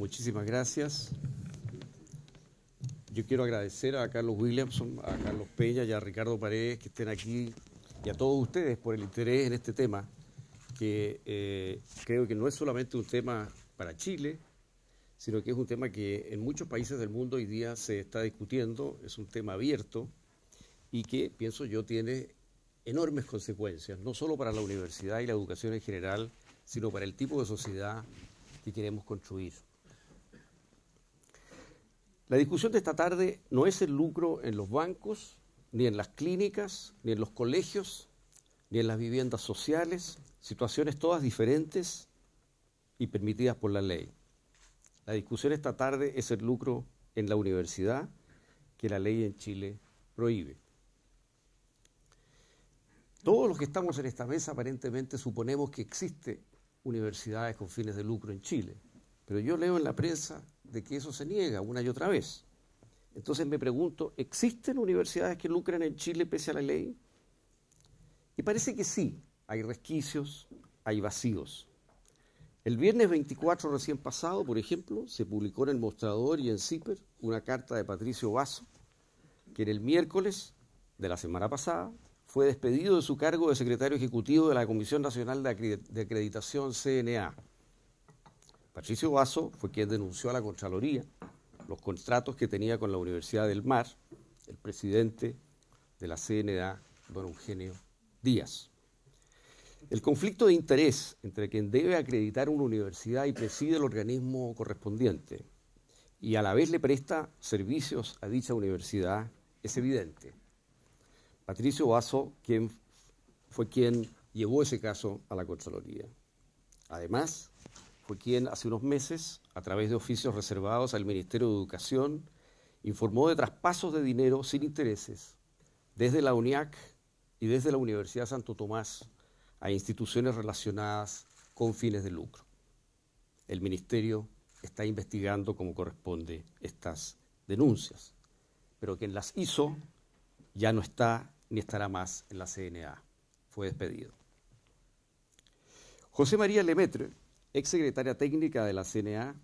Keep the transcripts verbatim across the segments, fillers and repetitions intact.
Muchísimas gracias. Yo quiero agradecer a Carlos Williamson, a Carlos Peña y a Ricardo Paredes que estén aquí y a todos ustedes por el interés en este tema, que eh, creo que no es solamente un tema para Chile, sino que es un tema que en muchos países del mundo hoy día se está discutiendo, es un tema abierto y que, pienso yo, tiene enormes consecuencias, no solo para la universidad y la educación en general, sino para el tipo de sociedad que queremos construir. La discusión de esta tarde no es el lucro en los bancos, ni en las clínicas, ni en los colegios, ni en las viviendas sociales, situaciones todas diferentes y permitidas por la ley. La discusión esta tarde es el lucro en la universidad, que la ley en Chile prohíbe. Todos los que estamos en esta mesa aparentemente suponemos que existen universidades con fines de lucro en Chile, pero yo leo en la prensa de que eso se niega una y otra vez. Entonces me pregunto, ¿existen universidades que lucran en Chile pese a la ley? Y parece que sí, hay resquicios, hay vacíos. El viernes veinticuatro recién pasado, por ejemplo, se publicó en El Mostrador y en CIPER una carta de Patricio Basso, que en el miércoles de la semana pasada fue despedido de su cargo de secretario ejecutivo de la Comisión Nacional de Acreditación, C N A. Patricio Basso fue quien denunció a la Contraloría los contratos que tenía con la Universidad del Mar el presidente de la C N A, don Eugenio Díaz. El conflicto de interés entre quien debe acreditar una universidad y preside el organismo correspondiente y a la vez le presta servicios a dicha universidad es evidente. Patricio Basso quien, fue quien llevó ese caso a la Contraloría. Además, fue quien hace unos meses, a través de oficios reservados al Ministerio de Educación, informó de traspasos de dinero sin intereses desde la UNIAC y desde la Universidad de Santo Tomás a instituciones relacionadas con fines de lucro. El Ministerio está investigando como corresponde estas denuncias, pero quien las hizo ya no está ni estará más en la C N A. Fue despedido. José María Lemaitre, ex secretaria técnica de la C N A,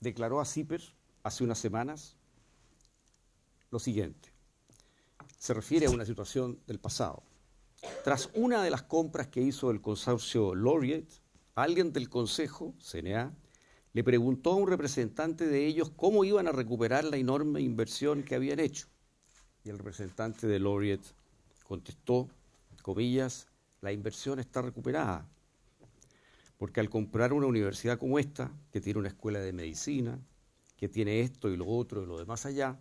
declaró a CIPER hace unas semanas lo siguiente. Se refiere a una situación del pasado. Tras una de las compras que hizo el consorcio Laureate, alguien del Consejo, C N A, le preguntó a un representante de ellos cómo iban a recuperar la enorme inversión que habían hecho. Y el representante de Laureate contestó, comillas, la inversión está recuperada. Porque al comprar una universidad como esta, que tiene una escuela de medicina, que tiene esto y lo otro y lo demás allá,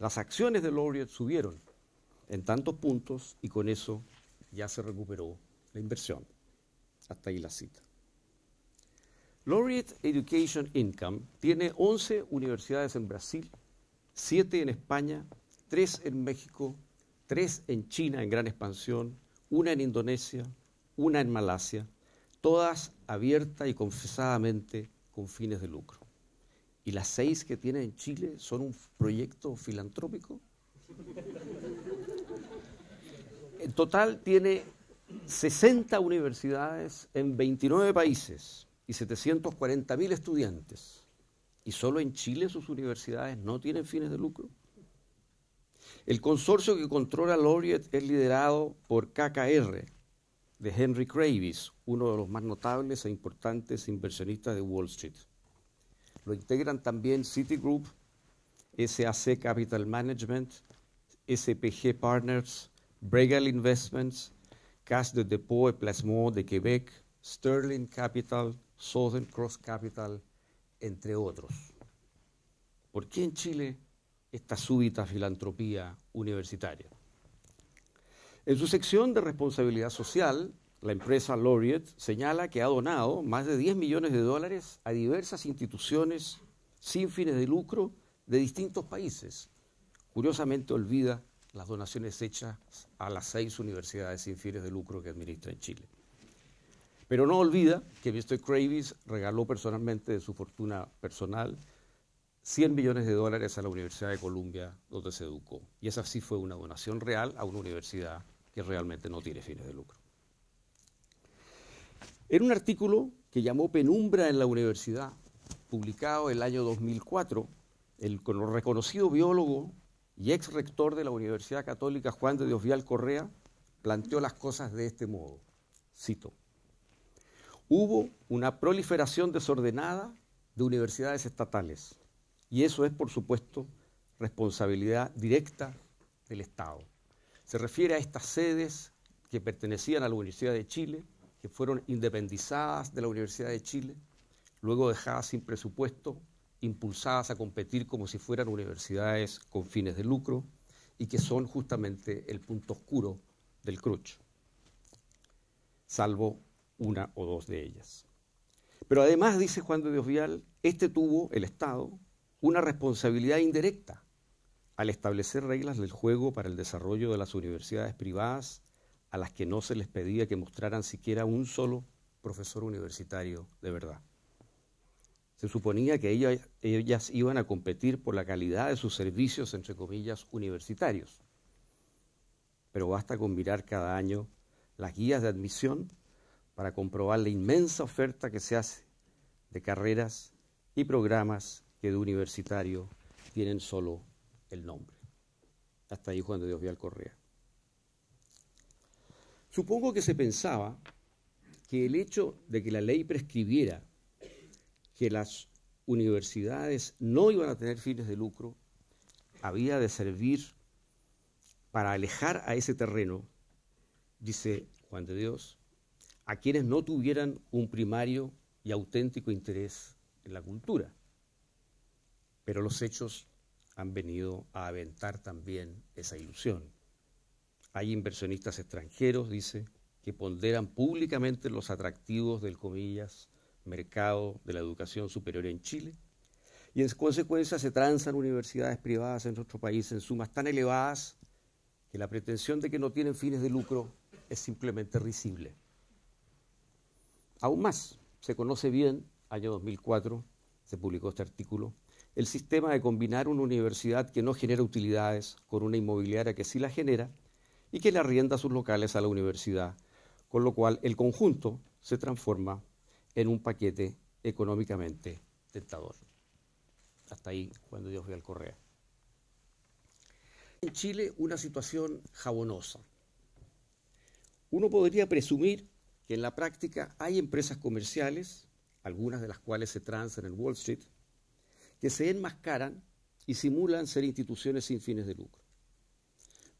las acciones de Laureate subieron en tantos puntos y con eso ya se recuperó la inversión. Hasta ahí la cita. Laureate Education Inc. tiene once universidades en Brasil, siete en España, tres en México, tres en China en gran expansión, una en Indonesia, una en Malasia, todas abierta y confesadamente con fines de lucro. ¿Y las seis que tiene en Chile son un proyecto filantrópico? En total tiene sesenta universidades en veintinueve países y setecientos cuarenta mil estudiantes. ¿Y solo en Chile sus universidades no tienen fines de lucro? El consorcio que controla Laureate es liderado por K K R, de Henry Kravis, uno de los más notables e importantes inversionistas de Wall Street. Lo integran también Citigroup, S A C Capital Management, S P G Partners, Bregal Investments, Caisse de Dépôt et Placement de Quebec, Sterling Capital, Southern Cross Capital, entre otros. ¿Por qué en Chile esta súbita filantropía universitaria? En su sección de responsabilidad social, la empresa Laureate señala que ha donado más de diez millones de dólares a diversas instituciones sin fines de lucro de distintos países. Curiosamente olvida las donaciones hechas a las seis universidades sin fines de lucro que administra en Chile. Pero no olvida que mister Kravis regaló personalmente de su fortuna personal cien millones de dólares a la Universidad de Columbia, donde se educó. Y esa sí fue una donación real a una universidad que realmente no tiene fines de lucro. En un artículo que llamó Penumbra en la Universidad, publicado el año dos mil cuatro, el reconocido biólogo y ex rector de la Universidad Católica Juan de Dios Vial Correa planteó las cosas de este modo, cito: hubo una proliferación desordenada de universidades estatales y eso es, por supuesto, responsabilidad directa del Estado. Se refiere a estas sedes que pertenecían a la Universidad de Chile, que fueron independizadas de la Universidad de Chile, luego dejadas sin presupuesto, impulsadas a competir como si fueran universidades con fines de lucro y que son justamente el punto oscuro del cruch, salvo una o dos de ellas. Pero además, dice Juan de Dios Vial, este tuvo, el Estado, una responsabilidad indirecta al establecer reglas del juego para el desarrollo de las universidades privadas a las que no se les pedía que mostraran siquiera un solo profesor universitario de verdad. Se suponía que ellas, ellas iban a competir por la calidad de sus servicios, entre comillas, universitarios. Pero basta con mirar cada año las guías de admisión para comprobar la inmensa oferta que se hace de carreras y programas que de universitario tienen solo el nombre. Hasta ahí Juan de Dios Vial Correa. Supongo que se pensaba que el hecho de que la ley prescribiera que las universidades no iban a tener fines de lucro había de servir para alejar a ese terreno, dice Juan de Dios, a quienes no tuvieran un primario y auténtico interés en la cultura. Pero los hechos han venido a aventar también esa ilusión. Hay inversionistas extranjeros, dice, que ponderan públicamente los atractivos del, comillas, mercado de la educación superior en Chile y en consecuencia se transan universidades privadas en nuestro país en sumas tan elevadas que la pretensión de que no tienen fines de lucro es simplemente risible. Aún más, se conoce bien, año dos mil cuatro, se publicó este artículo, el sistema de combinar una universidad que no genera utilidades con una inmobiliaria que sí la genera y que le arrienda sus locales a la universidad, con lo cual el conjunto se transforma en un paquete económicamente tentador. Hasta ahí Juan de Dios Vial Correa. En Chile, una situación jabonosa. Uno podría presumir que en la práctica hay empresas comerciales, algunas de las cuales se transan en Wall Street, que se enmascaran y simulan ser instituciones sin fines de lucro.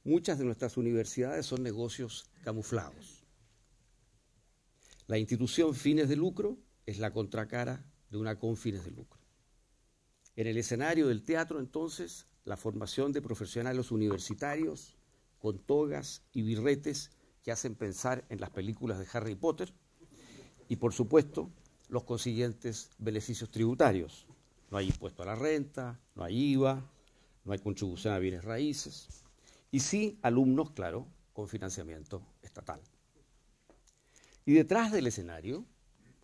Muchas de nuestras universidades son negocios camuflados. La institución fines de lucro es la contracara de una con fines de lucro. En el escenario del teatro, entonces, la formación de profesionales universitarios con togas y birretes que hacen pensar en las películas de Harry Potter y, por supuesto, los consiguientes beneficios tributarios. No hay impuesto a la renta, no hay I V A, no hay contribución a bienes raíces. Y sí, alumnos, claro, con financiamiento estatal. Y detrás del escenario,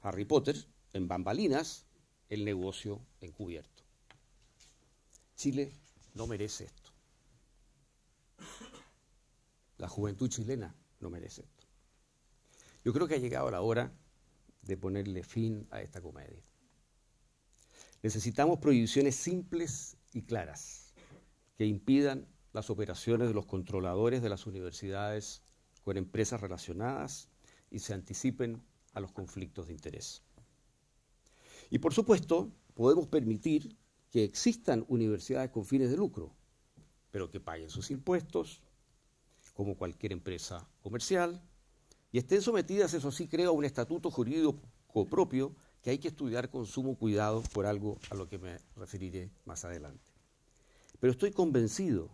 Harry Potter, en bambalinas, el negocio encubierto. Chile no merece esto. La juventud chilena no merece esto. Yo creo que ha llegado la hora de ponerle fin a esta comedia. Necesitamos prohibiciones simples y claras que impidan las operaciones de los controladores de las universidades con empresas relacionadas y se anticipen a los conflictos de interés. Y por supuesto, podemos permitir que existan universidades con fines de lucro, pero que paguen sus impuestos, como cualquier empresa comercial, y estén sometidas, eso sí creo, a un estatuto jurídico propio que hay que estudiar con sumo cuidado por algo a lo que me referiré más adelante. Pero estoy convencido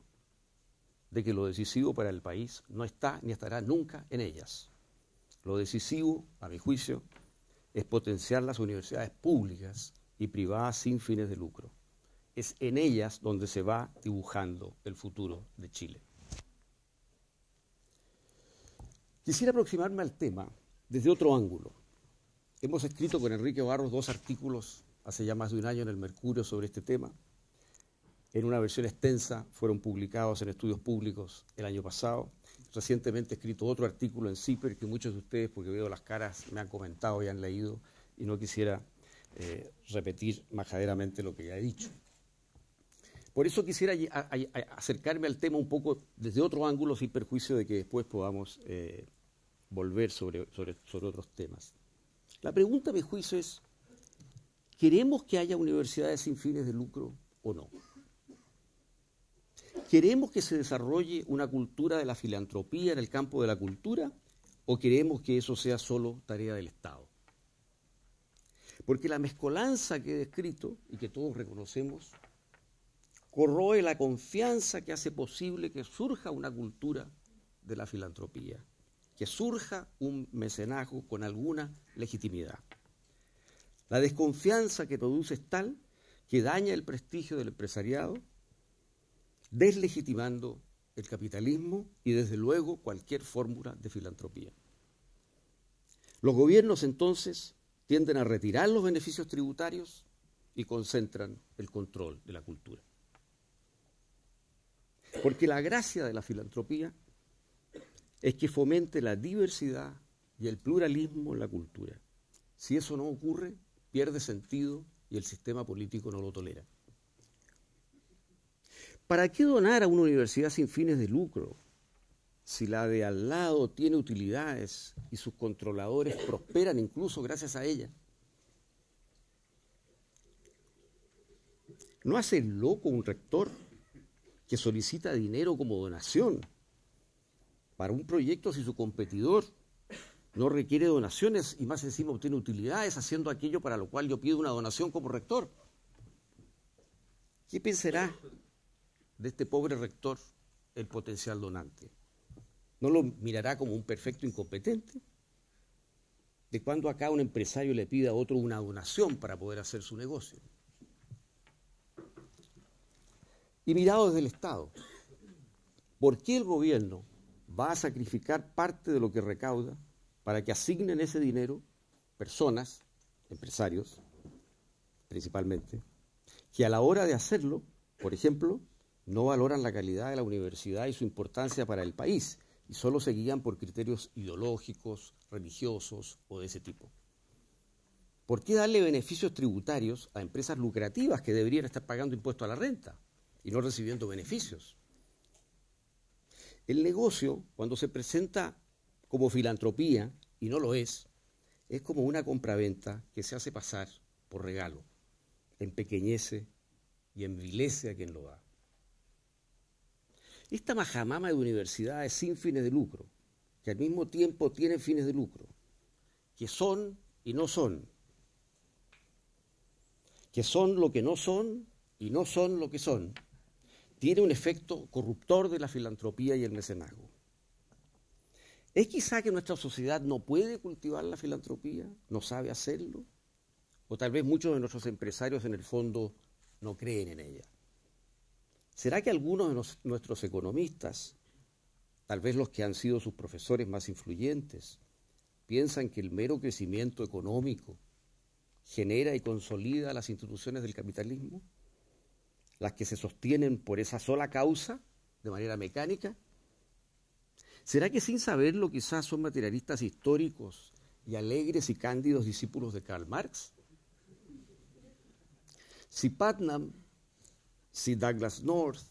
de que lo decisivo para el país no está ni estará nunca en ellas. Lo decisivo, a mi juicio, es potenciar las universidades públicas y privadas sin fines de lucro. Es en ellas donde se va dibujando el futuro de Chile. Quisiera aproximarme al tema desde otro ángulo. Hemos escrito con Enrique Barros dos artículos hace ya más de un año en el Mercurio sobre este tema. En una versión extensa fueron publicados en Estudios Públicos el año pasado. Recientemente he escrito otro artículo en CIPER que muchos de ustedes, porque veo las caras, me han comentado y han leído, y no quisiera eh, repetir majaderamente lo que ya he dicho. Por eso quisiera a, a, a acercarme al tema un poco desde otro ángulo, sin perjuicio de que después podamos eh, volver sobre, sobre, sobre otros temas. La pregunta, a mi juicio, es: ¿queremos que haya universidades sin fines de lucro o no? ¿Queremos que se desarrolle una cultura de la filantropía en el campo de la cultura o queremos que eso sea solo tarea del Estado? Porque la mezcolanza que he descrito y que todos reconocemos corroe la confianza que hace posible que surja una cultura de la filantropía, que surja un mecenazgo con alguna legitimidad. La desconfianza que produce es tal que daña el prestigio del empresariado, deslegitimando el capitalismo y, desde luego, cualquier fórmula de filantropía. Los gobiernos, entonces, tienden a retirar los beneficios tributarios y concentran el control de la cultura. Porque la gracia de la filantropía es que fomente la diversidad y el pluralismo en la cultura. Si eso no ocurre, pierde sentido y el sistema político no lo tolera. ¿Para qué donar a una universidad sin fines de lucro si la de al lado tiene utilidades y sus controladores prosperan incluso gracias a ella? ¿No hace loco un rector que solicita dinero como donación para un proyecto si su competidor no requiere donaciones y más encima obtiene utilidades haciendo aquello para lo cual yo pido una donación como rector? ¿Qué pensará de este pobre rector el potencial donante? ¿No lo mirará como un perfecto incompetente? ¿De cuándo acá un empresario le pide a otro una donación para poder hacer su negocio? Y mirado desde el Estado, ¿por qué el gobierno va a sacrificar parte de lo que recauda para que asignen ese dinero personas, empresarios principalmente, que a la hora de hacerlo, por ejemplo, no valoran la calidad de la universidad y su importancia para el país y solo se guían por criterios ideológicos, religiosos o de ese tipo? ¿Por qué darle beneficios tributarios a empresas lucrativas que deberían estar pagando impuestos a la renta y no recibiendo beneficios? El negocio, cuando se presenta como filantropía, y no lo es, es como una compraventa que se hace pasar por regalo, empequeñece y envilece a quien lo da. Esta majamama de universidades sin fines de lucro, que al mismo tiempo tienen fines de lucro, que son y no son, que son lo que no son y no son lo que son, tiene un efecto corruptor de la filantropía y el mecenazgo. ¿Es quizá que nuestra sociedad no puede cultivar la filantropía, no sabe hacerlo? ¿O tal vez muchos de nuestros empresarios en el fondo no creen en ella? ¿Será que algunos de nos, nuestros economistas, tal vez los que han sido sus profesores más influyentes, piensan que el mero crecimiento económico genera y consolida las instituciones del capitalismo, las que se sostienen por esa sola causa, de manera mecánica? ¿Será que sin saberlo quizás son materialistas históricos y alegres y cándidos discípulos de Karl Marx? Si Putnam, si Douglas North,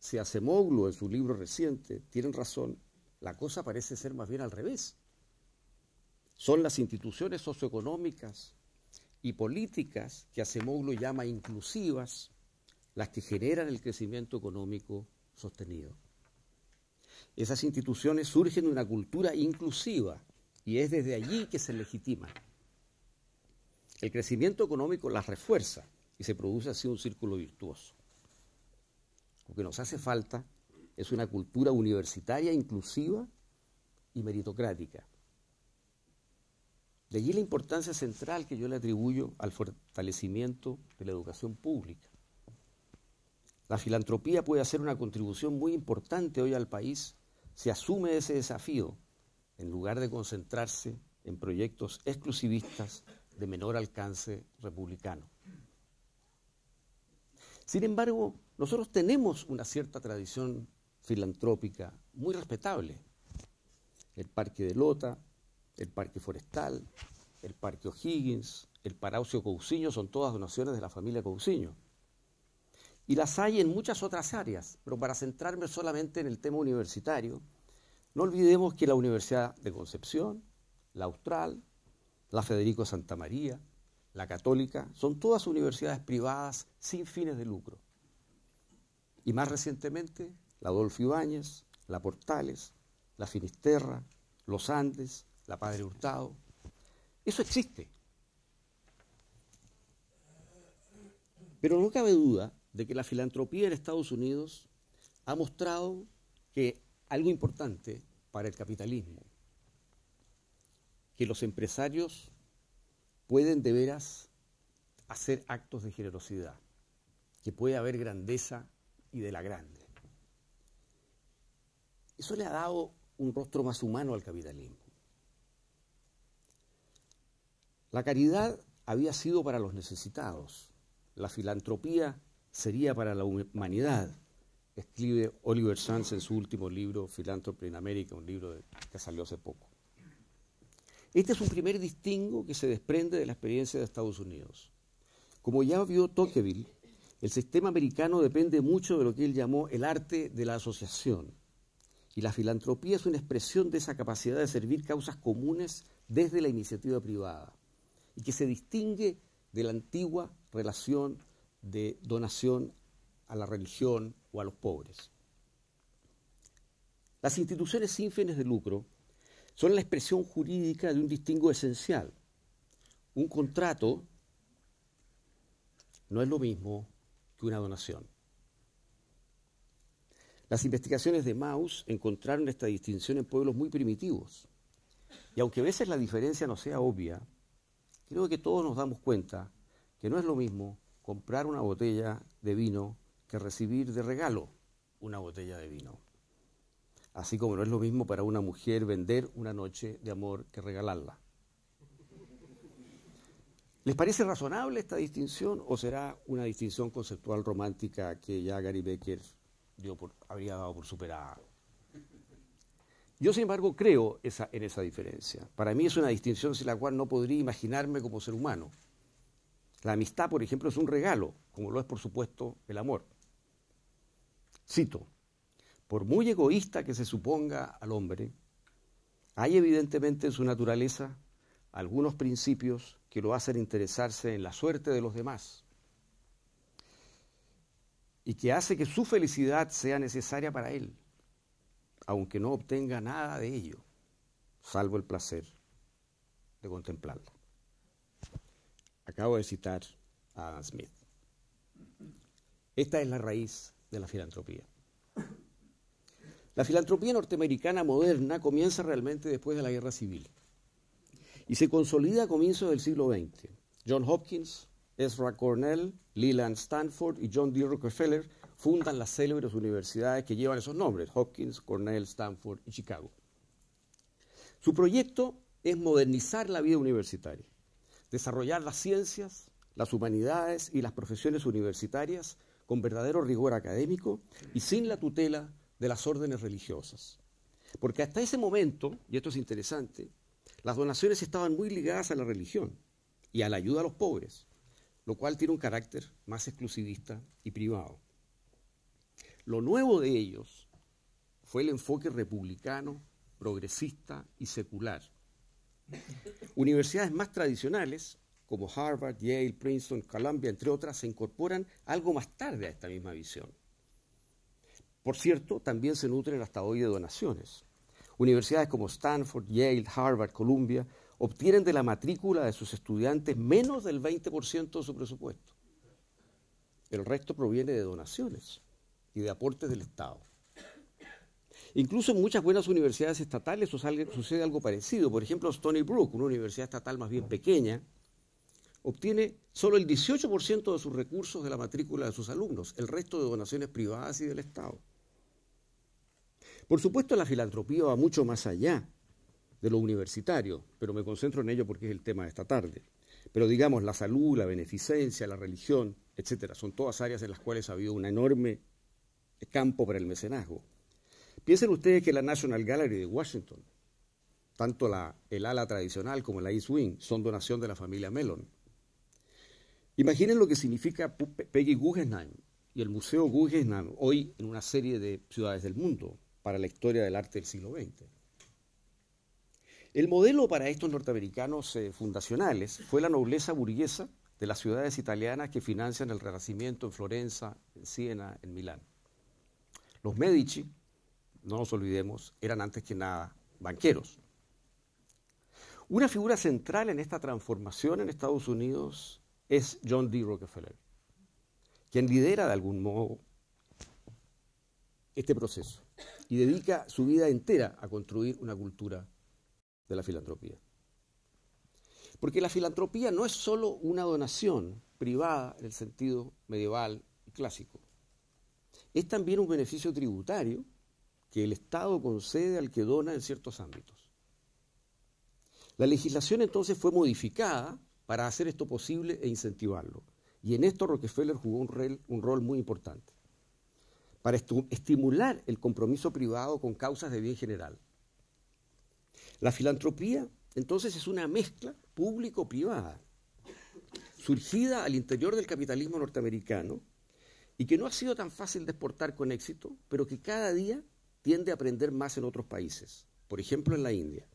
si Acemoglu en su libro reciente tienen razón, la cosa parece ser más bien al revés. Son las instituciones socioeconómicas y políticas que Acemoglu llama inclusivas las que generan el crecimiento económico sostenido. Esas instituciones surgen de una cultura inclusiva y es desde allí que se legitima. El crecimiento económico las refuerza y se produce así un círculo virtuoso. Lo que nos hace falta es una cultura universitaria inclusiva y meritocrática. De allí la importancia central que yo le atribuyo al fortalecimiento de la educación pública. La filantropía puede hacer una contribución muy importante hoy al país si asume ese desafío, en lugar de concentrarse en proyectos exclusivistas de menor alcance republicano. Sin embargo, nosotros tenemos una cierta tradición filantrópica muy respetable. El Parque de Lota, el Parque Forestal, el Parque O'Higgins, el Paraucio Cousiño, son todas donaciones de la familia Cousiño. Y las hay en muchas otras áreas, pero para centrarme solamente en el tema universitario, no olvidemos que la Universidad de Concepción, la Austral, la Federico Santa María, la Católica, son todas universidades privadas sin fines de lucro. Y más recientemente, la Adolfo Ibáñez, la Portales, la Finisterra, los Andes, la Padre Hurtado. Eso existe. Pero no cabe duda de que la filantropía en Estados Unidos ha mostrado que algo importante para el capitalismo, que los empresarios pueden de veras hacer actos de generosidad, que puede haber grandeza y de la grande. Eso le ha dado un rostro más humano al capitalismo. La caridad había sido para los necesitados, la filantropía sería para la humanidad, escribe Oliver Sands en su último libro, Philanthropy in America, un libro de, que salió hace poco. Este es un primer distingo que se desprende de la experiencia de Estados Unidos. Como ya vio Tocqueville, el sistema americano depende mucho de lo que él llamó el arte de la asociación. Y la filantropía es una expresión de esa capacidad de servir causas comunes desde la iniciativa privada y que se distingue de la antigua relación de donación a la religión o a los pobres. Las instituciones sin fines de lucro son la expresión jurídica de un distingo esencial. Un contrato no es lo mismo que una donación. Las investigaciones de Mauss encontraron esta distinción en pueblos muy primitivos. Y aunque a veces la diferencia no sea obvia, creo que todos nos damos cuenta que no es lo mismo comprar una botella de vino que recibir de regalo una botella de vino. Así como no es lo mismo para una mujer vender una noche de amor que regalarla. ¿Les parece razonable esta distinción o será una distinción conceptual romántica que ya Gary Becker dio por, habría dado por superada? Yo, sin embargo, creo esa, en esa diferencia. Para mí es una distinción sin la cual no podría imaginarme como ser humano. La amistad, por ejemplo, es un regalo, como lo es, por supuesto, el amor. Cito, por muy egoísta que se suponga al hombre, hay evidentemente en su naturaleza algunos principios que lo hacen interesarse en la suerte de los demás y que hace que su felicidad sea necesaria para él, aunque no obtenga nada de ello, salvo el placer de contemplarla. Acabo de citar a Adam Smith. Esta es la raíz de la filantropía. La filantropía norteamericana moderna comienza realmente después de la Guerra Civil y se consolida a comienzos del siglo veinte. John Hopkins, Ezra Cornell, Leland Stanford y John D. Rockefeller fundan las célebres universidades que llevan esos nombres, Hopkins, Cornell, Stanford y Chicago. Su proyecto es modernizar la vida universitaria, desarrollar las ciencias, las humanidades y las profesiones universitarias con verdadero rigor académico y sin la tutela de las órdenes religiosas. Porque hasta ese momento, y esto es interesante, las donaciones estaban muy ligadas a la religión y a la ayuda a los pobres, lo cual tiene un carácter más exclusivista y privado. Lo nuevo de ellos fue el enfoque republicano, progresista y secular. Universidades más tradicionales, como Harvard, Yale, Princeton, Columbia, entre otras, se incorporan algo más tarde a esta misma visión. Por cierto, también se nutren hasta hoy de donaciones. Universidades como Stanford, Yale, Harvard, Columbia obtienen de la matrícula de sus estudiantes menos del veinte por ciento de su presupuesto. El resto proviene de donaciones y de aportes del Estado. Incluso en muchas buenas universidades estatales sucede algo parecido. Por ejemplo, Stony Brook, una universidad estatal más bien pequeña, obtiene solo el dieciocho por ciento de sus recursos de la matrícula de sus alumnos, el resto de donaciones privadas y del Estado. Por supuesto, la filantropía va mucho más allá de lo universitario, pero me concentro en ello porque es el tema de esta tarde. Pero digamos, la salud, la beneficencia, la religión, etcétera, son todas áreas en las cuales ha habido un enorme campo para el mecenazgo. Piensen ustedes que la National Gallery de Washington Tanto la, el ala tradicional como la East Wing son donación de la familia Mellon. Imaginen lo que significa Peggy Guggenheim y el Museo Guggenheim hoy en una serie de ciudades del mundo para la historia del arte del siglo veinte. El modelo para estos norteamericanos eh, fundacionales fue la nobleza burguesa de las ciudades italianas que financian el Renacimiento en Florencia, en Siena, en Milán. Los Medici, no nos olvidemos, eran antes que nada banqueros. Una figura central en esta transformación en Estados Unidos es John D. Rockefeller, quien lidera de algún modo este proceso y dedica su vida entera a construir una cultura de la filantropía. Porque la filantropía no es solo una donación privada en el sentido medieval y clásico. Es también un beneficio tributario que el Estado concede al que dona en ciertos ámbitos. La legislación entonces fue modificada para hacer esto posible e incentivarlo. Y en esto Rockefeller jugó un rol, un rol muy importante. Para estimular el compromiso privado con causas de bien general. La filantropía entonces es una mezcla público-privada, surgida al interior del capitalismo norteamericano y que no ha sido tan fácil de exportar con éxito, pero que cada día tiende a aprender más en otros países, por ejemplo en la India.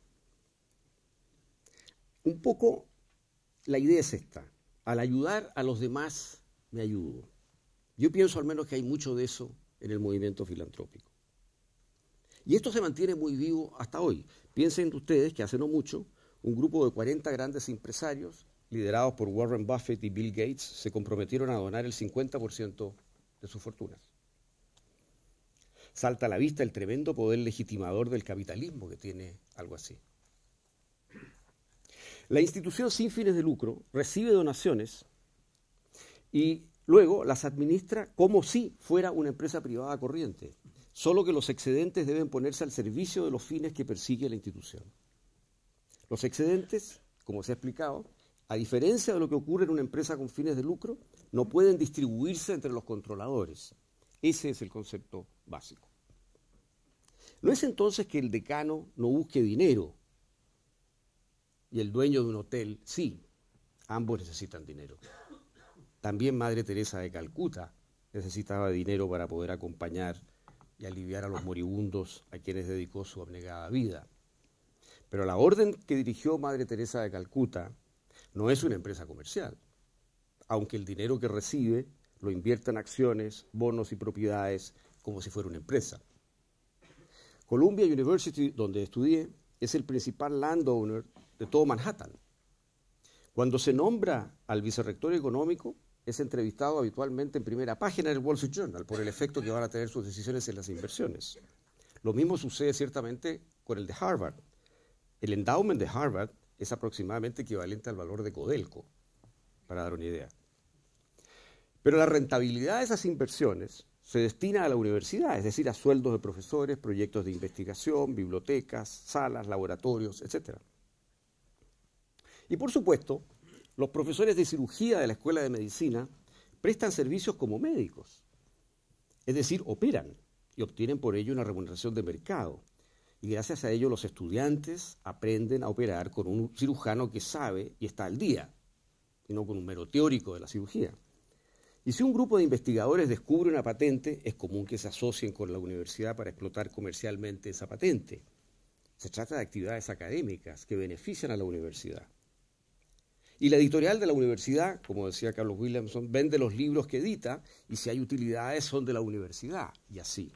Un poco la idea es esta, al ayudar a los demás me ayudo. Yo pienso al menos que hay mucho de eso en el movimiento filantrópico. Y esto se mantiene muy vivo hasta hoy. Piensen ustedes que hace no mucho, un grupo de cuarenta grandes empresarios, liderados por Warren Buffett y Bill Gates, se comprometieron a donar el cincuenta por ciento de sus fortunas. Salta a la vista el tremendo poder legitimador del capitalismo que tiene algo así. La institución sin fines de lucro recibe donaciones y luego las administra como si fuera una empresa privada corriente, solo que los excedentes deben ponerse al servicio de los fines que persigue la institución. Los excedentes, como se ha explicado, a diferencia de lo que ocurre en una empresa con fines de lucro, no pueden distribuirse entre los controladores. Ese es el concepto básico. No es entonces que el decano no busque dinero y el dueño de un hotel sí, ambos necesitan dinero. También Madre Teresa de Calcuta necesitaba dinero para poder acompañar y aliviar a los moribundos a quienes dedicó su abnegada vida. Pero la orden que dirigió Madre Teresa de Calcuta no es una empresa comercial, aunque el dinero que recibe lo invierta en acciones, bonos y propiedades como si fuera una empresa. Columbia University, donde estudié, es el principal landowner de todo Manhattan. Cuando se nombra al vicerrector económico, es entrevistado habitualmente en primera página del Wall Street Journal por el efecto que van a tener sus decisiones en las inversiones. Lo mismo sucede ciertamente con el de Harvard. El endowment de Harvard es aproximadamente equivalente al valor de Codelco, para dar una idea. Pero la rentabilidad de esas inversiones se destina a la universidad, es decir, a sueldos de profesores, proyectos de investigación, bibliotecas, salas, laboratorios, etcétera. Y por supuesto, los profesores de cirugía de la Escuela de Medicina prestan servicios como médicos, es decir, operan y obtienen por ello una remuneración de mercado. Y gracias a ello los estudiantes aprenden a operar con un cirujano que sabe y está al día, y no con un mero teórico de la cirugía. Y si un grupo de investigadores descubre una patente, es común que se asocien con la universidad para explotar comercialmente esa patente. Se trata de actividades académicas que benefician a la universidad. Y la editorial de la universidad, como decía Carlos Williamson, vende los libros que edita y si hay utilidades son de la universidad, y así.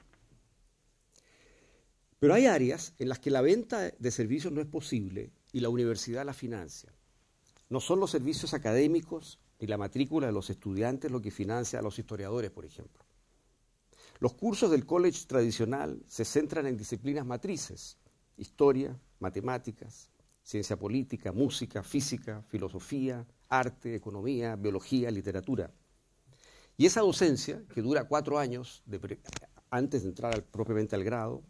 Pero hay áreas en las que la venta de servicios no es posible y la universidad la financia. No son los servicios académicos ni la matrícula de los estudiantes lo que financia a los historiadores, por ejemplo. Los cursos del college tradicional se centran en disciplinas matrices, historia, matemáticas, ciencia política, música, física, filosofía, arte, economía, biología, literatura. Y esa docencia, que dura cuatro años de pre- antes de entrar al, propiamente al grado,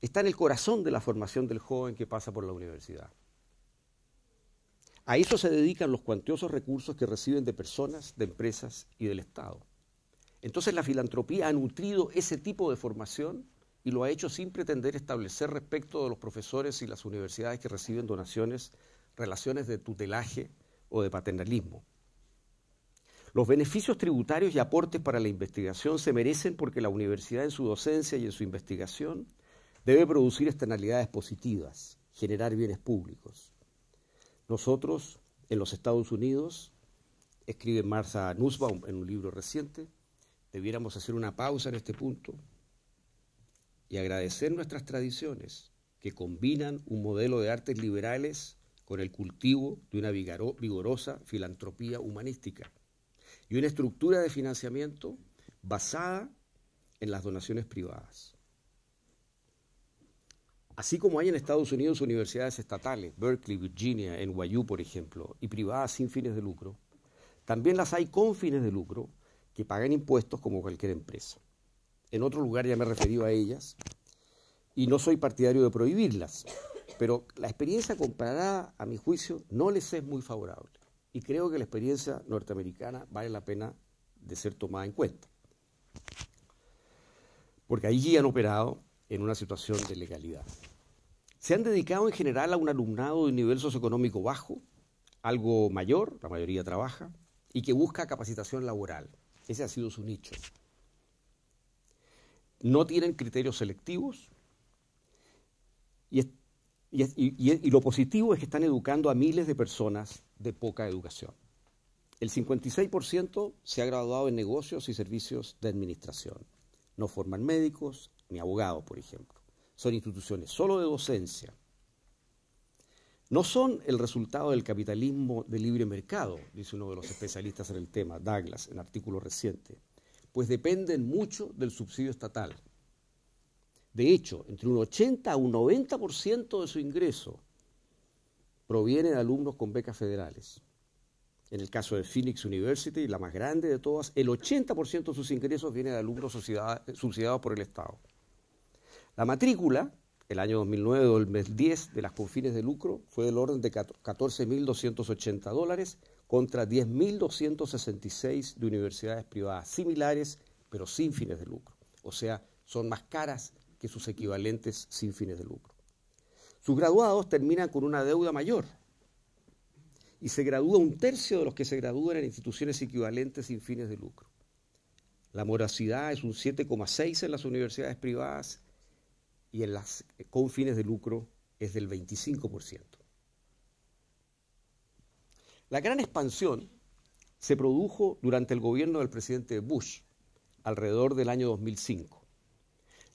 está en el corazón de la formación del joven que pasa por la universidad. A eso se dedican los cuantiosos recursos que reciben de personas, de empresas y del Estado. Entonces la filantropía ha nutrido ese tipo de formación y lo ha hecho sin pretender establecer respecto de los profesores y las universidades que reciben donaciones relaciones de tutelaje o de paternalismo. Los beneficios tributarios y aportes para la investigación se merecen porque la universidad en su docencia y en su investigación debe producir externalidades positivas, generar bienes públicos. Nosotros, en los Estados Unidos, escribe Martha Nussbaum en un libro reciente, debiéramos hacer una pausa en este punto y agradecer nuestras tradiciones que combinan un modelo de artes liberales con el cultivo de una vigorosa filantropía humanística y una estructura de financiamiento basada en las donaciones privadas. Así como hay en Estados Unidos universidades estatales, Berkeley, Virginia, N Y U, por ejemplo, y privadas sin fines de lucro, también las hay con fines de lucro que pagan impuestos como cualquier empresa. En otro lugar ya me he referido a ellas y no soy partidario de prohibirlas, pero la experiencia comparada, a mi juicio, no les es muy favorable y creo que la experiencia norteamericana vale la pena de ser tomada en cuenta, porque allí han operado en una situación de legalidad. Se han dedicado en general a un alumnado de un nivel socioeconómico bajo, algo mayor, la mayoría trabaja, y que busca capacitación laboral. Ese ha sido su nicho. No tienen criterios selectivos y, y, y, y lo positivo es que están educando a miles de personas de poca educación. El cincuenta y seis por ciento se ha graduado en negocios y servicios de administración. No forman médicos ni abogados, por ejemplo. Son instituciones solo de docencia. No son el resultado del capitalismo de libre mercado, dice uno de los especialistas en el tema, Douglas, en artículo reciente, pues dependen mucho del subsidio estatal. De hecho, entre un ochenta a un noventa por ciento de su ingreso proviene de alumnos con becas federales. En el caso de Phoenix University, la más grande de todas, el ochenta por ciento de sus ingresos viene de alumnos subsidiados por el Estado. La matrícula, el año dos mil nueve o el mes diez de las confines de lucro, fue del orden de catorce mil doscientos ochenta dólares contra diez mil doscientos sesenta y seis de universidades privadas similares, pero sin fines de lucro. O sea, son más caras que sus equivalentes sin fines de lucro. Sus graduados terminan con una deuda mayor, y se gradúa un tercio de los que se gradúan en instituciones equivalentes sin fines de lucro. La morosidad es un siete coma seis en las universidades privadas y en las con fines de lucro es del veinticinco por ciento. La gran expansión se produjo durante el gobierno del presidente Bush, alrededor del año dos mil cinco.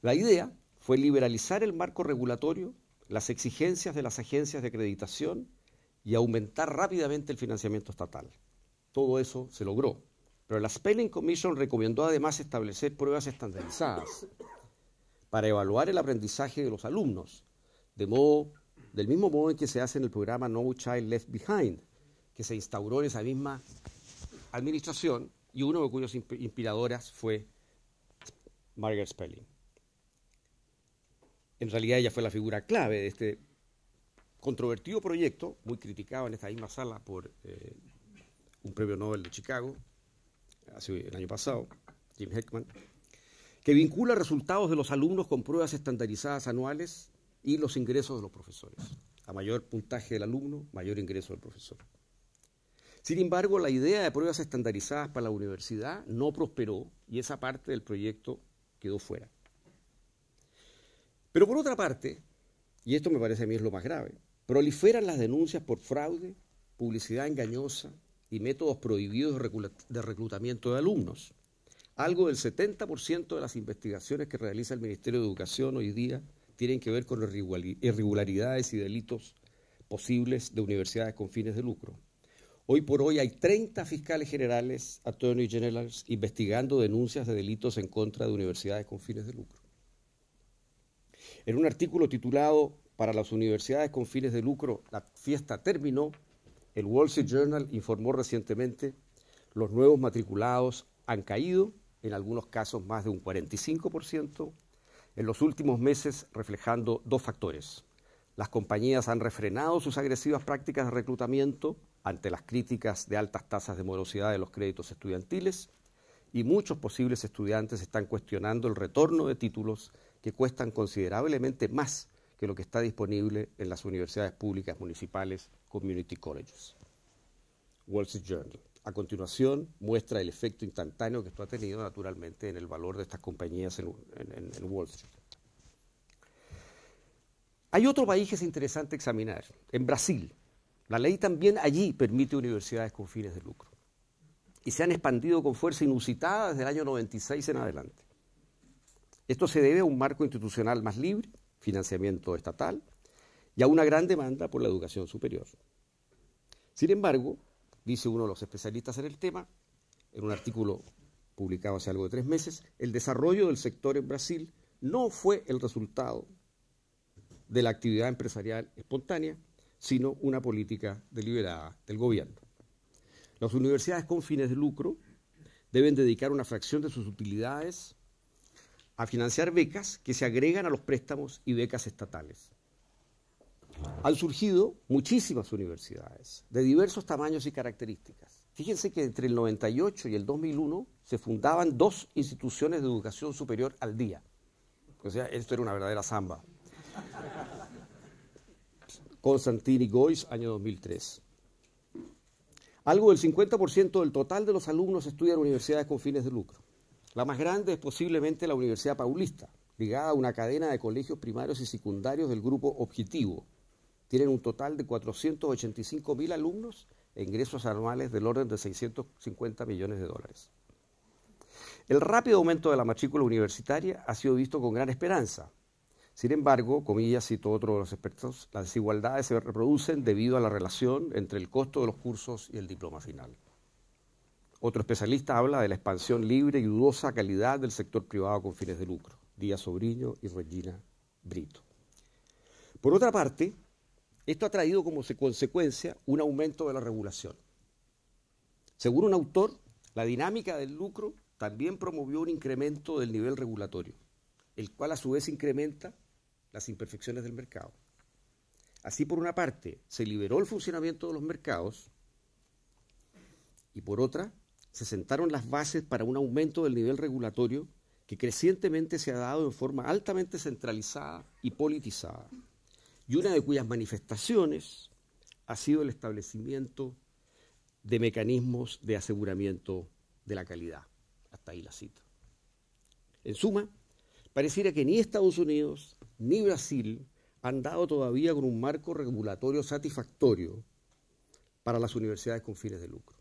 La idea fue liberalizar el marco regulatorio, las exigencias de las agencias de acreditación y aumentar rápidamente el financiamiento estatal. Todo eso se logró, pero la Spelling Commission recomendó además establecer pruebas estandarizadas para evaluar el aprendizaje de los alumnos, de modo, del mismo modo en que se hace en el programa No Child Left Behind, que se instauró en esa misma administración y uno de cuyos inspiradoras fue Margaret Spelling. En realidad ella fue la figura clave de este controvertido proyecto, muy criticado en esta misma sala por eh, un premio Nobel de Chicago, hace, el año pasado, Jim Heckman, que vincula resultados de los alumnos con pruebas estandarizadas anuales y los ingresos de los profesores. A mayor puntaje del alumno, mayor ingreso del profesor. Sin embargo, la idea de pruebas estandarizadas para la universidad no prosperó y esa parte del proyecto quedó fuera. Pero por otra parte, y esto me parece a mí es lo más grave, proliferan las denuncias por fraude, publicidad engañosa y métodos prohibidos de reclutamiento de alumnos. Algo del setenta por ciento de las investigaciones que realiza el Ministerio de Educación hoy día tienen que ver con irregularidades y delitos posibles de universidades con fines de lucro. Hoy por hoy hay treinta fiscales generales, attorney generals, investigando denuncias de delitos en contra de universidades con fines de lucro. En un artículo titulado "Para las universidades con fines de lucro, la fiesta terminó", el Wall Street Journal informó recientemente los nuevos matriculados han caído, en algunos casos más de un cuarenta y cinco por ciento, en los últimos meses reflejando dos factores. Las compañías han refrenado sus agresivas prácticas de reclutamiento ante las críticas de altas tasas de morosidad de los créditos estudiantiles y muchos posibles estudiantes están cuestionando el retorno de títulos que cuestan considerablemente más que lo que está disponible en las universidades públicas municipales, community colleges. Wall Street Journal. A continuación, muestra el efecto instantáneo que esto ha tenido naturalmente en el valor de estas compañías en, en, en Wall Street. Hay otro país que es interesante examinar, en Brasil. La ley también allí permite universidades con fines de lucro. Y se han expandido con fuerza inusitada desde el año noventa y seis en adelante. Esto se debe a un marco institucional más libre, financiamiento estatal, y a una gran demanda por la educación superior. Sin embargo, dice uno de los especialistas en el tema, en un artículo publicado hace algo de tres meses, el desarrollo del sector en Brasil no fue el resultado de la actividad empresarial espontánea, sino una política deliberada del gobierno. Las universidades con fines de lucro deben dedicar una fracción de sus utilidades a financiar becas que se agregan a los préstamos y becas estatales. Han surgido muchísimas universidades de diversos tamaños y características. Fíjense que entre el noventa y ocho y el dos mil uno se fundaban dos instituciones de educación superior al día. O sea, esto era una verdadera zamba. Constantini Gois, año dos mil tres. Algo del cincuenta por ciento del total de los alumnos estudian universidades con fines de lucro. La más grande es posiblemente la Universidad Paulista, ligada a una cadena de colegios primarios y secundarios del grupo Objetivo. Tienen un total de cuatrocientos ochenta y cinco mil alumnos e ingresos anuales del orden de seiscientos cincuenta millones de dólares. El rápido aumento de la matrícula universitaria ha sido visto con gran esperanza. Sin embargo, comillas, cito otro de los expertos, las desigualdades se reproducen debido a la relación entre el costo de los cursos y el diploma final. Otro especialista habla de la expansión libre y dudosa calidad del sector privado con fines de lucro, Díaz Sobriño y Regina Brito. Por otra parte, esto ha traído como consecuencia un aumento de la regulación. Según un autor, la dinámica del lucro también promovió un incremento del nivel regulatorio, el cual a su vez incrementa las imperfecciones del mercado. Así, por una parte, se liberó el funcionamiento de los mercados y, por otra, se sentaron las bases para un aumento del nivel regulatorio que crecientemente se ha dado en forma altamente centralizada y politizada, y una de cuyas manifestaciones ha sido el establecimiento de mecanismos de aseguramiento de la calidad. Hasta ahí la cita. En suma, pareciera que ni Estados Unidos ni Brasil han dado todavía con un marco regulatorio satisfactorio para las universidades con fines de lucro.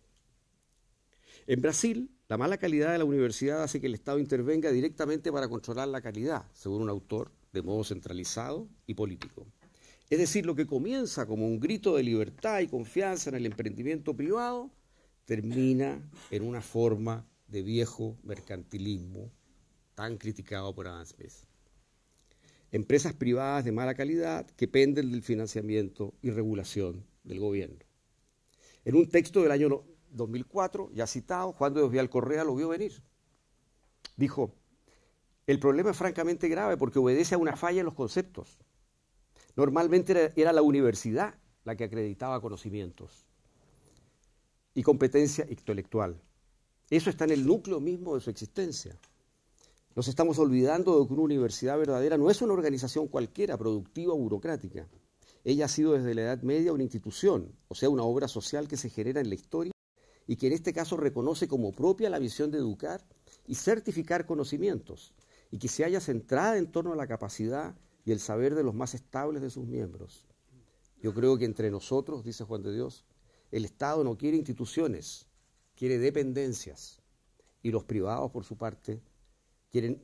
En Brasil, la mala calidad de la universidad hace que el Estado intervenga directamente para controlar la calidad, según un autor, de modo centralizado y político. Es decir, lo que comienza como un grito de libertad y confianza en el emprendimiento privado, termina en una forma de viejo mercantilismo tan criticado por Adam Smith. Empresas privadas de mala calidad que penden del financiamiento y regulación del gobierno. En un texto del año dos mil cuatro, ya citado, Juan de Dios Vial Correa lo vio venir. Dijo, el problema es francamente grave porque obedece a una falla en los conceptos. Normalmente era, era la universidad la que acreditaba conocimientos y competencia intelectual. Eso está en el núcleo mismo de su existencia. Nos estamos olvidando de que una universidad verdadera no es una organización cualquiera, productiva o burocrática. Ella ha sido desde la Edad Media una institución, o sea, una obra social que se genera en la historia y que en este caso reconoce como propia la misión de educar y certificar conocimientos, y que se halla centrada en torno a la capacidad y el saber de los más estables de sus miembros. Yo creo que entre nosotros, dice Juan de Dios, el Estado no quiere instituciones, quiere dependencias, y los privados, por su parte, quieren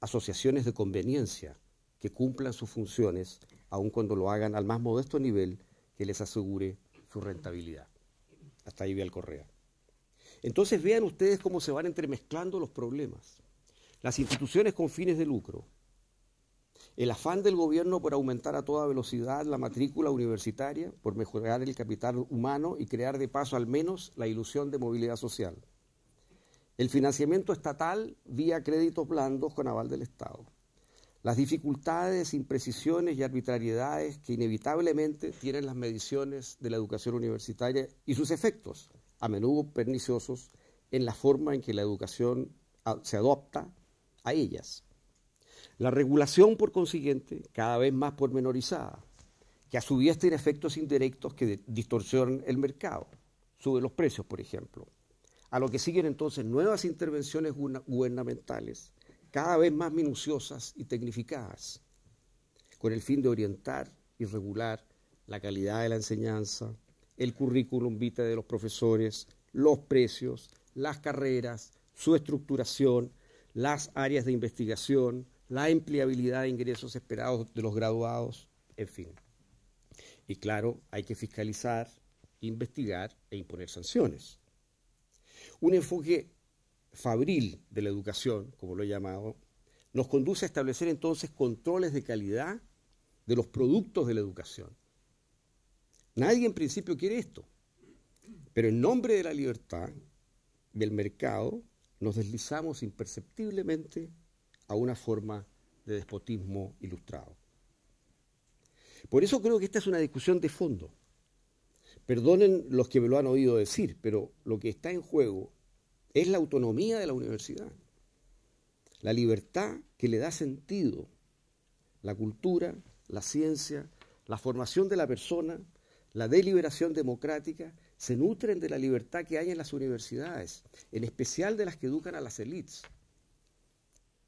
asociaciones de conveniencia que cumplan sus funciones, aun cuando lo hagan al más modesto nivel que les asegure su rentabilidad. Hasta ahí Vial Correa. Entonces vean ustedes cómo se van entremezclando los problemas. Las instituciones con fines de lucro, el afán del gobierno por aumentar a toda velocidad la matrícula universitaria, por mejorar el capital humano y crear de paso al menos la ilusión de movilidad social. El financiamiento estatal vía créditos blandos con aval del Estado. Las dificultades, imprecisiones y arbitrariedades que inevitablemente tienen las mediciones de la educación universitaria y sus efectos, a menudo perniciosos, en la forma en que la educación se adopta a ellas. La regulación, por consiguiente, cada vez más pormenorizada, que a su vez tiene efectos indirectos que distorsionan el mercado, suben los precios, por ejemplo, a lo que siguen entonces nuevas intervenciones gubernamentales, cada vez más minuciosas y tecnificadas, con el fin de orientar y regular la calidad de la enseñanza, el currículum vitae de los profesores, los precios, las carreras, su estructuración, las áreas de investigación, la empleabilidad de ingresos esperados de los graduados, en fin. Y claro, hay que fiscalizar, investigar e imponer sanciones. Un enfoque fabril de la educación, como lo he llamado, nos conduce a establecer entonces controles de calidad de los productos de la educación. Nadie en principio quiere esto, pero en nombre de la libertad del mercado nos deslizamos imperceptiblemente a una forma de despotismo ilustrado. Por eso creo que esta es una discusión de fondo. Perdonen los que me lo han oído decir, pero lo que está en juego es la autonomía de la universidad, la libertad que le da sentido, la cultura, la ciencia, la formación de la persona, la deliberación democrática, se nutren de la libertad que hay en las universidades, en especial de las que educan a las élites.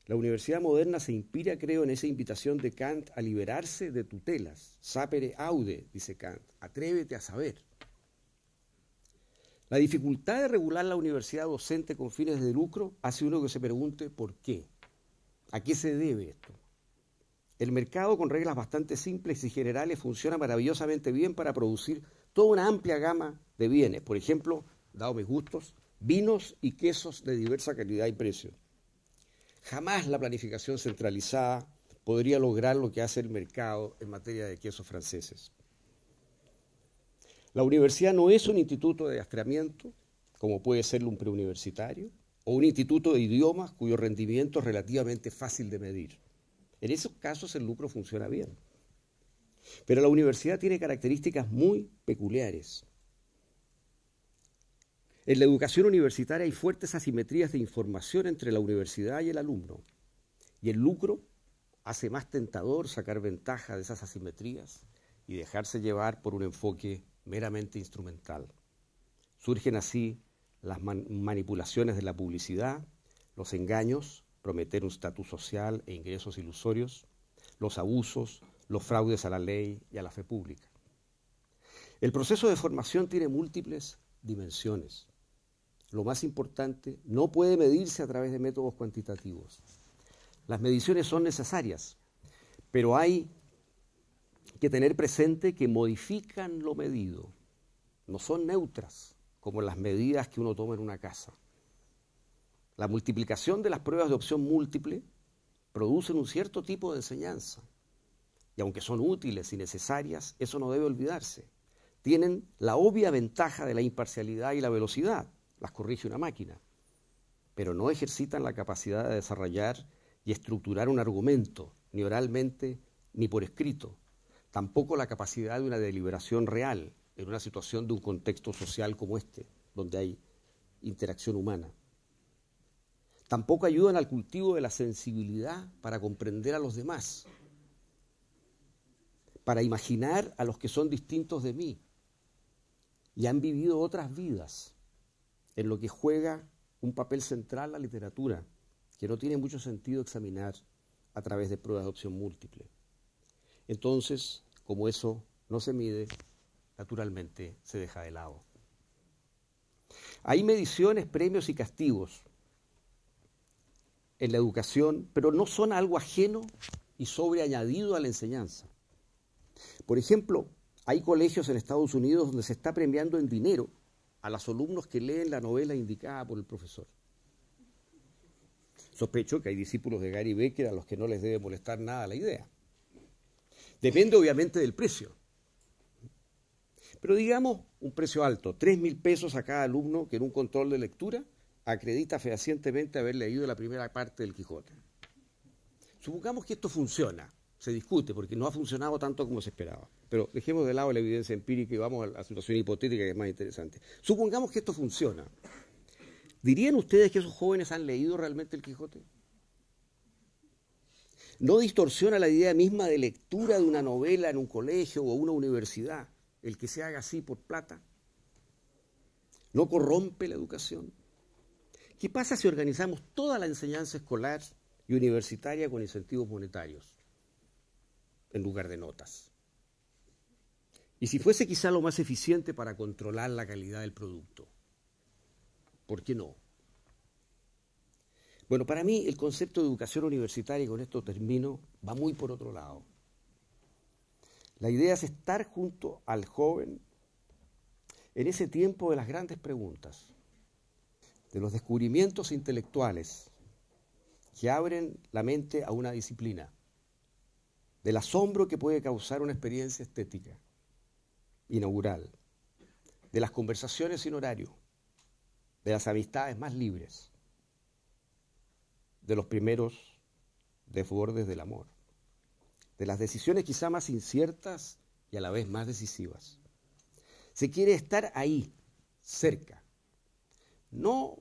La universidad moderna se inspira, creo, en esa invitación de Kant a liberarse de tutelas. Sapere aude, dice Kant, atrévete a saber. La dificultad de regular la universidad docente con fines de lucro hace uno que se pregunte por qué. ¿A qué se debe esto? El mercado, con reglas bastante simples y generales, funciona maravillosamente bien para producir toda una amplia gama de bienes. Por ejemplo, dado mis gustos, vinos y quesos de diversa calidad y precio. Jamás la planificación centralizada podría lograr lo que hace el mercado en materia de quesos franceses. La universidad no es un instituto de adiestramiento, como puede serlo un preuniversitario, o un instituto de idiomas cuyo rendimiento es relativamente fácil de medir. En esos casos el lucro funciona bien. Pero la universidad tiene características muy peculiares. En la educación universitaria hay fuertes asimetrías de información entre la universidad y el alumno, y el lucro hace más tentador sacar ventaja de esas asimetrías y dejarse llevar por un enfoque meramente instrumental. Surgen así las man- manipulaciones de la publicidad, los engaños, prometer un estatus social e ingresos ilusorios, los abusos, los fraudes a la ley y a la fe pública. El proceso de formación tiene múltiples dimensiones. Lo más importante, no puede medirse a través de métodos cuantitativos. Las mediciones son necesarias, pero hay que tener presente que modifican lo medido. No son neutras, como las medidas que uno toma en una casa. La multiplicación de las pruebas de opción múltiple producen un cierto tipo de enseñanza. Y aunque son útiles y necesarias, eso no debe olvidarse. Tienen la obvia ventaja de la imparcialidad y la velocidad. Las corrige una máquina, pero no ejercitan la capacidad de desarrollar y estructurar un argumento, ni oralmente ni por escrito, tampoco la capacidad de una deliberación real en una situación de un contexto social como este, donde hay interacción humana. Tampoco ayudan al cultivo de la sensibilidad para comprender a los demás, para imaginar a los que son distintos de mí y han vivido otras vidas, en lo que juega un papel central la literatura, que no tiene mucho sentido examinar a través de pruebas de opción múltiple. Entonces, como eso no se mide, naturalmente se deja de lado. Hay mediciones, premios y castigos en la educación, pero no son algo ajeno y sobreañadido a la enseñanza. Por ejemplo, hay colegios en Estados Unidos donde se está premiando en dinero a los alumnos que leen la novela indicada por el profesor. Sospecho que hay discípulos de Gary Becker a los que no les debe molestar nada la idea. Depende obviamente del precio. Pero digamos un precio alto, tres mil pesos a cada alumno que en un control de lectura acredita fehacientemente haber leído la primera parte del Quijote. Supongamos que esto funciona. Se discute porque no ha funcionado tanto como se esperaba. Pero dejemos de lado la evidencia empírica y vamos a la situación hipotética, que es más interesante. Supongamos que esto funciona. ¿Dirían ustedes que esos jóvenes han leído realmente el Quijote? no distorsiona la idea misma de lectura de una novela en un colegio o una universidad, el que se haga así por plata. No corrompe la educación. ¿Qué pasa si organizamos toda la enseñanza escolar y universitaria con incentivos monetarios en lugar de notas? Y si fuese quizá lo más eficiente para controlar la calidad del producto, ¿por qué no? Bueno, para mí el concepto de educación universitaria, y con esto termino, va muy por otro lado. La idea es estar junto al joven en ese tiempo de las grandes preguntas, de los descubrimientos intelectuales que abren la mente a una disciplina, del asombro que puede causar una experiencia estética, inaugural, de las conversaciones sin horario, de las amistades más libres, de los primeros desbordes del amor, de las decisiones quizá más inciertas y a la vez más decisivas. Se quiere estar ahí, cerca, no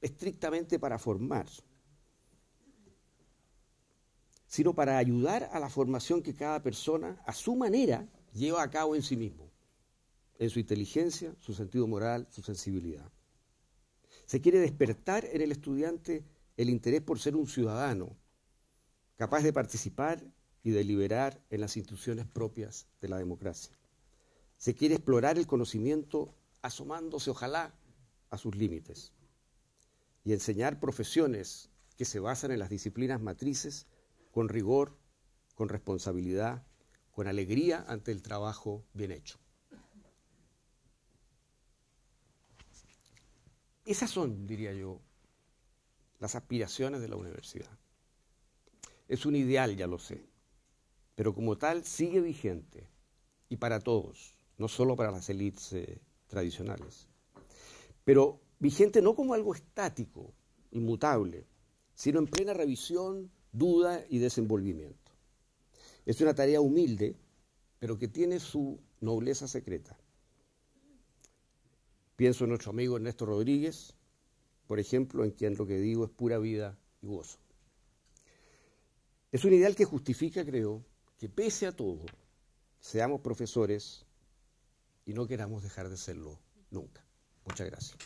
estrictamente para formar, sino para ayudar a la formación que cada persona, a su manera, lleva a cabo en sí mismo, en su inteligencia, su sentido moral, su sensibilidad. Se quiere despertar en el estudiante el interés por ser un ciudadano, capaz de participar y deliberar en las instituciones propias de la democracia. Se quiere explorar el conocimiento asomándose, ojalá, a sus límites y enseñar profesiones que se basan en las disciplinas matrices con rigor, con responsabilidad, con alegría ante el trabajo bien hecho. Esas son, diría yo, las aspiraciones de la universidad. Es un ideal, ya lo sé, pero como tal sigue vigente y para todos. No solo para las élites eh, tradicionales, pero vigente no como algo estático, inmutable, sino en plena revisión, duda y desenvolvimiento. Es una tarea humilde, pero que tiene su nobleza secreta. Pienso en nuestro amigo Ernesto Rodríguez, por ejemplo, en quien lo que digo es pura vida y gozo. Es un ideal que justifica, creo, que pese a todo, seamos profesores y no queramos dejar de serlo nunca. Muchas gracias.